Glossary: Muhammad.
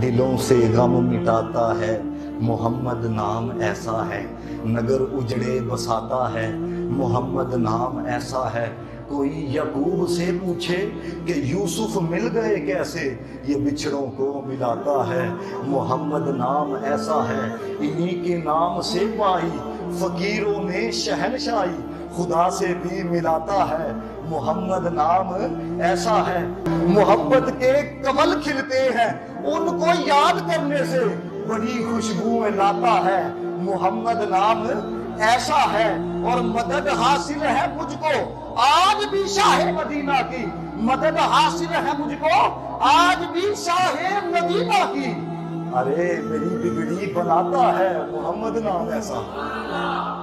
दिलों से गम मिटाता है, मोहम्मद नाम ऐसा है। नगर उजड़े बसाता है, मोहम्मद नाम ऐसा है। कोई यकूब से पूछे कि यूसुफ मिल गए कैसे, ये बिछड़ों को मिलाता है, मोहम्मद नाम ऐसा है। इन्हीं के नाम से पाई फकीरों ने शहनशाही, खुदा से भी मिलाता है, मोहम्मद नाम ऐसा है। मोहब्बत के कमल खिलते हैं, उनको याद करने से बड़ी खुशबू लाता है, मोहम्मद नाम ऐसा है। और मदद हासिल है मुझको आज भी शाहे मदीना की, मदद हासिल है मुझको आज भी शाहे मदीना की। अरे मेरी बिगड़ी बनाता है, मोहम्मद नाम ऐसा।